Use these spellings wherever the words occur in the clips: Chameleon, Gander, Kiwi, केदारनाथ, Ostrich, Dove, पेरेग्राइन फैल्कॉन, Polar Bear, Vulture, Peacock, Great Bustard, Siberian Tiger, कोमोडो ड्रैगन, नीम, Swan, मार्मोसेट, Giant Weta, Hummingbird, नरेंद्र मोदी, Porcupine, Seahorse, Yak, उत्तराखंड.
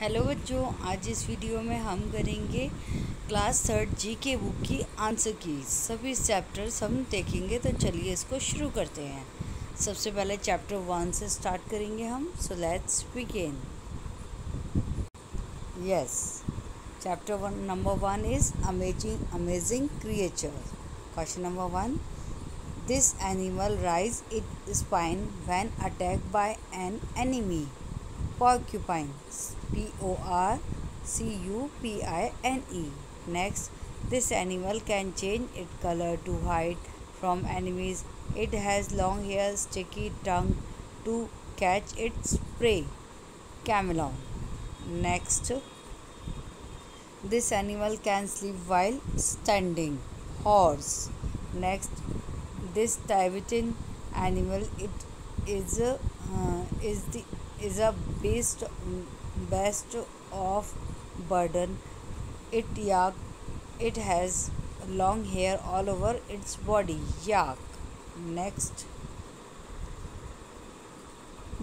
Hello बच्चों, आज इस वीडियो में हम करेंगे क्लास 3 जीके बुक की आंसर की सभी चैप्टर्स हम देखेंगे। तो चलिए इसको शुरू करते हैं। सबसे पहले चैप्टर 1 से स्टार्ट करेंगे हम। So let's begin. Yes, chapter 1 number 1 is amazing creature. Question number 1, this animal raise it spine when attack by an enemy. Porcupine, P-O-R-C-U-P-I-N-E. Next, this animal can change its color to hide from enemies. It has long hair, sticky tongue to catch its prey. Chameleon. Next, this animal can sleep while standing. Horse. Next, this Tibetan animal is a beast of burden. It yak. It has long hair all over its body. Yak. Next,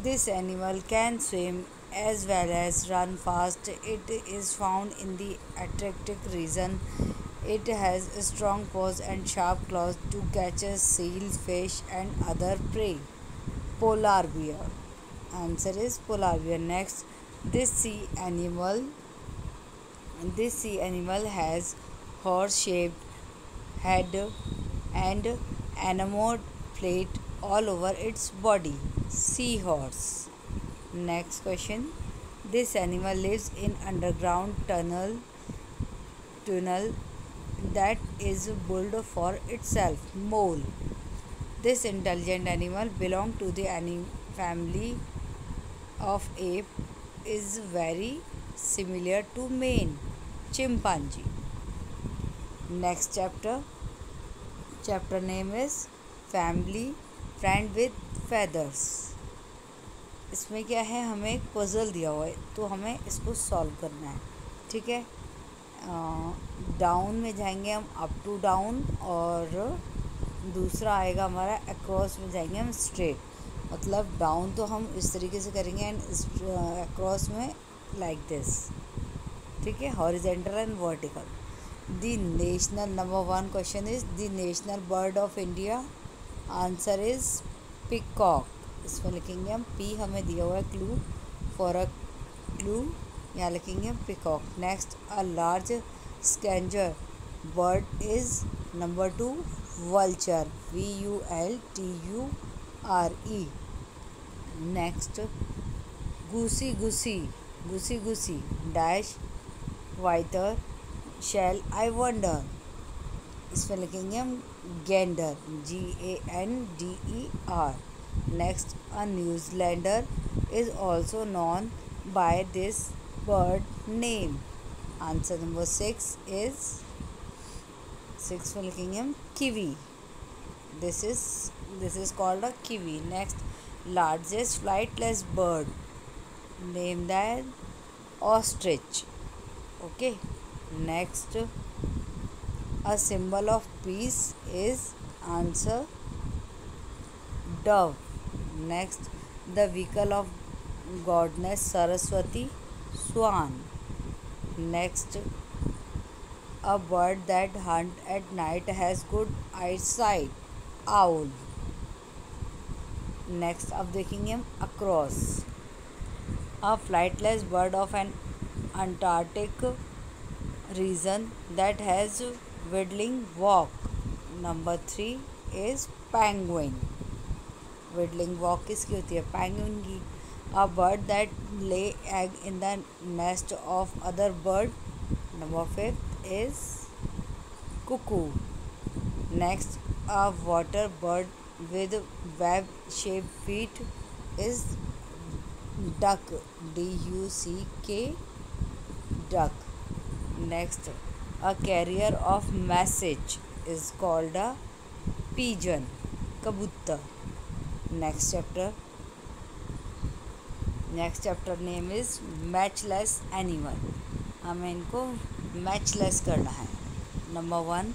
this animal can swim as well as run fast. It is found in the Antarctic region. It has strong paws and sharp claws to catch seal, fish, and other prey. Polar bear. Answer is polar bear. Next, this sea animal has horse-shaped head and enamored plate all over its body. Seahorse. Next question, this animal lives in underground tunnel that is built for itself. Mole. This intelligent animal belongs to the family of ape, is very similar to man. Chimpanzee. Next chapter name is family friend with feathers. इसमें क्या है, हमें एक puzzle दिया हुआ है तो हमें इसको सॉल्व करना है, ठीक है। डाउन में जाएंगे हम, अप टू डाउन, और दूसरा आएगा हमारा अक्रॉस में जाएंगे हम स्ट्रेट। मतलब डाउन तो हम इस तरीके से करेंगे एंड अक्रॉस में लाइक दिस, ठीक है, horizontal and vertical. The national number 1 question is the national bird of India. Answer is peacock. इसमें लिखेंगे हम पी, हमें दिया हुआ है क्लू, फॉर अ क्लू यहाँ लिखेंगे हम peacock. Next, a large scavenger bird is number 2 vulture, VULTURE। Next, goosey goosey dash whither shall I wander. इसमें लिखेंगे हम gander, GANDER। Next, a New Zealander is also known by this bird name. Answer number 6 में लिखेंगे हम kiwi. This is called a kiwi. Next, largest flightless bird, named as ostrich. Okay. Next, a symbol of peace is answer dove. Next, the vehicle of goddess Saraswati, swan. Next, a bird that hunts at night has good eyesight. Owl. Next, अब देखेंगे हम across. A flightless bird of an Antarctic region that has waddling walk. Number 3 is penguin. Waddling walk किसकी होती है? Penguin की। A bird that lay egg in the nest of other bird. Number 5 is cuckoo. Next, a water bird with web-shaped feet is duck, DUCK, duck. Next, a carrier of message is called a pigeon, kabutta. Next chapter name is matchless animal. हमें इनको matchless करना है। Number 1,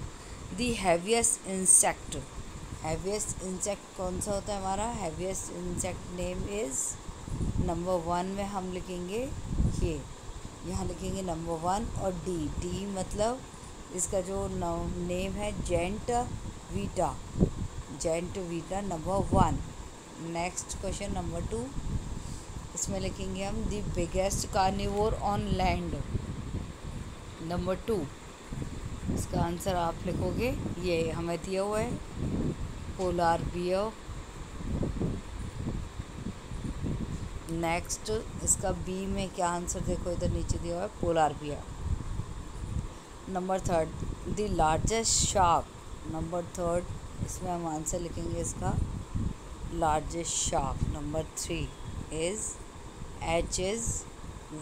दी heaviest insect कौन सा होता है हमारा? Heaviest insect name is number 1 में हम लिखेंगे ये यहाँ लिखेंगे नंबर 1 और डी। डी मतलब इसका जो नेम है giant weta, giant weta number 1। Next question number 2, इसमें लिखेंगे हम the biggest carnivore on land number 2। इसका आंसर आप लिखोगे, ये हमें दिया हुआ है पोलर बियर। नेक्स्ट इसका बी में क्या आंसर देखो, इधर नीचे दिया हुआ है polar bear. Number 3 the largest shark number 3, इसमें हम आंसर लिखेंगे इसका largest shark number 3 is H is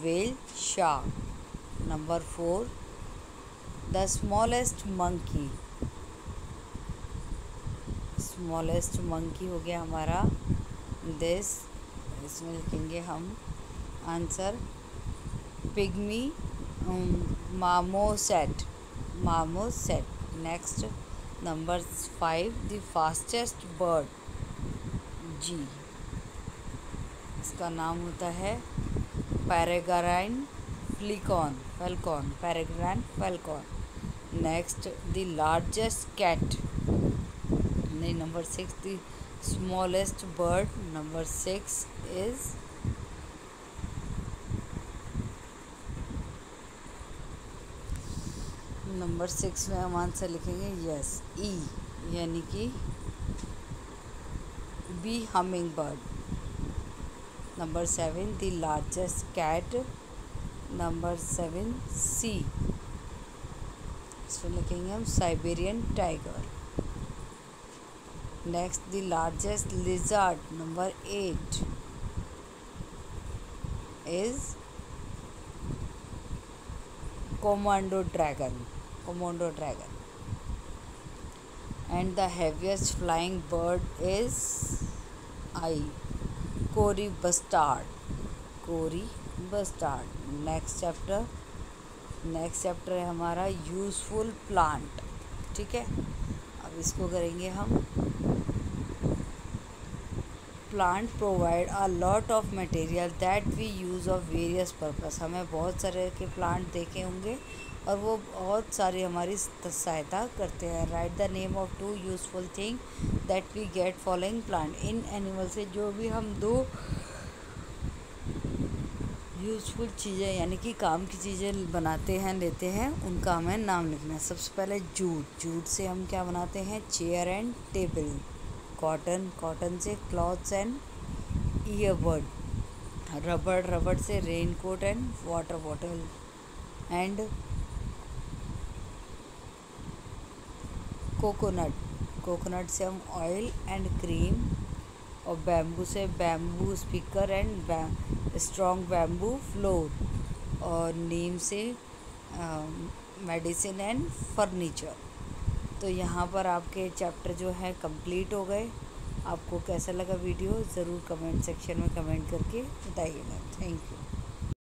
whale shark number 4 the smallest monkey। smallest monkey हो गया हमारा this, इसमें लिखेंगे हम answer pygmy मार्मोसेट, मार्मोसेट। Next number 5 the fastest bird G, इसका नाम होता है पेरेग्राइन फैल्कॉन। Next the largest cat, नहीं number 6 the smallest bird number 6 is number 6 में हम आंसर लिखेंगे यस ई, यानी कि bee hummingbird. Number 7 the largest cat number 7 C, इसमें लिखेंगे हम Siberian tiger. Next the largest lizard number 8 is कोमोडो ड्रैगन and the heaviest flying bird is I Kori bustard. Next chapter है हमारा useful plant, ठीक है। अब इसको करेंगे हम, plant provide a lot of material that we use of various purpose. हमें बहुत सारे के प्लांट देखे होंगे और वो बहुत सारी हमारी सहायता करते हैं। Write the name of 2 useful thing that we get following plant. इन एनिमल से जो भी हम 2 यूजफुल चीज़ें यानी कि काम की चीज़ें बनाते हैं, लेते हैं, उनका हमें नाम लिखना है। सबसे पहले जूट, जूट से हम क्या बनाते हैं, chair and table. Cotton, cotton से क्लॉथ्स एंड ईयरबड। रबड़, रबड़ से rain coat and water bottle. And coconut, coconut से हम ऑयल एंड क्रीम। और बैम्बू से bamboo speaker and strong bamboo floor. और नीम से मेडिसिन एंड फर्नीचर। तो यहाँ पर आपके चैप्टर जो है कंप्लीट हो गए। आपको कैसा लगा वीडियो ज़रूर कमेंट सेक्शन में कमेंट करके बताइएगा। Thank you.